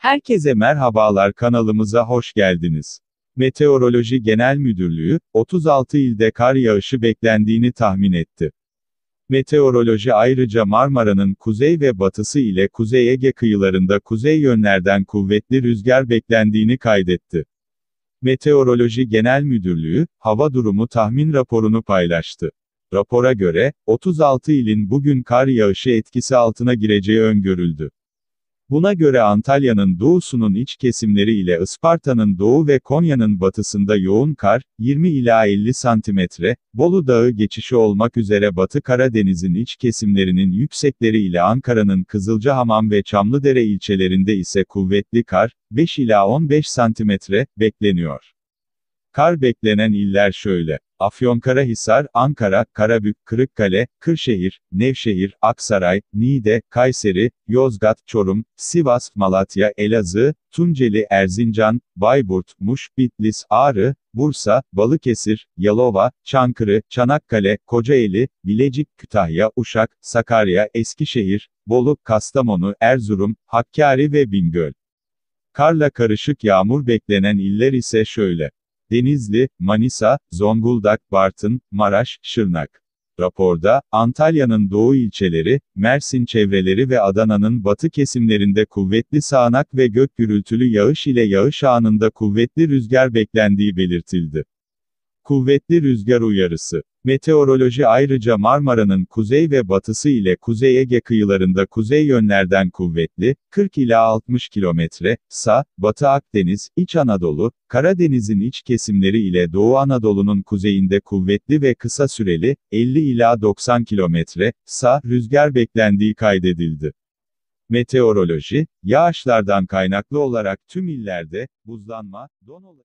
Herkese merhabalar, kanalımıza hoş geldiniz. Meteoroloji Genel Müdürlüğü, 36 ilde kar yağışı beklendiğini tahmin etti. Meteoroloji ayrıca Marmara'nın kuzey ve batısı ile Kuzey Ege kıyılarında kuzey yönlerden kuvvetli rüzgar beklendiğini kaydetti. Meteoroloji Genel Müdürlüğü, hava durumu tahmin raporunu paylaştı. Rapora göre, 36 ilin bugün kar yağışı etkisi altına gireceği öngörüldü. Buna göre Antalya'nın doğusunun iç kesimleri ile Isparta'nın doğu ve Konya'nın batısında yoğun kar, 20 ila 50 cm, Bolu Dağı geçişi olmak üzere Batı Karadeniz'in iç kesimlerinin yüksekleri ile Ankara'nın Kızılcahamam ve Çamlıdere ilçelerinde ise kuvvetli kar, 5 ila 15 cm, bekleniyor. Kar beklenen iller şöyle: Afyonkarahisar, Ankara, Karabük, Kırıkkale, Kırşehir, Nevşehir, Aksaray, Niğde, Kayseri, Yozgat, Çorum, Sivas, Malatya, Elazığ, Tunceli, Erzincan, Bayburt, Muş, Bitlis, Ağrı, Bursa, Balıkesir, Yalova, Çankırı, Çanakkale, Kocaeli, Bilecik, Kütahya, Uşak, Sakarya, Eskişehir, Bolu, Kastamonu, Erzurum, Hakkari ve Bingöl. Karla karışık yağmur beklenen iller ise şöyle: Denizli, Manisa, Zonguldak, Bartın, Maraş, Şırnak. Raporda, Antalya'nın doğu ilçeleri, Mersin çevreleri ve Adana'nın batı kesimlerinde kuvvetli sağanak ve gök gürültülü yağış ile yağış anında kuvvetli rüzgar beklendiği belirtildi. Kuvvetli rüzgar uyarısı. Meteoroloji ayrıca Marmara'nın kuzey ve batısı ile Kuzey Ege kıyılarında kuzey yönlerden kuvvetli, 40 ila 60 km/s, Batı Akdeniz, İç Anadolu, Karadeniz'in iç kesimleri ile Doğu Anadolu'nun kuzeyinde kuvvetli ve kısa süreli, 50 ila 90 km/s, rüzgar beklendiği kaydedildi. Meteoroloji, yağışlardan kaynaklı olarak tüm illerde, buzlanma, don oluşuyor.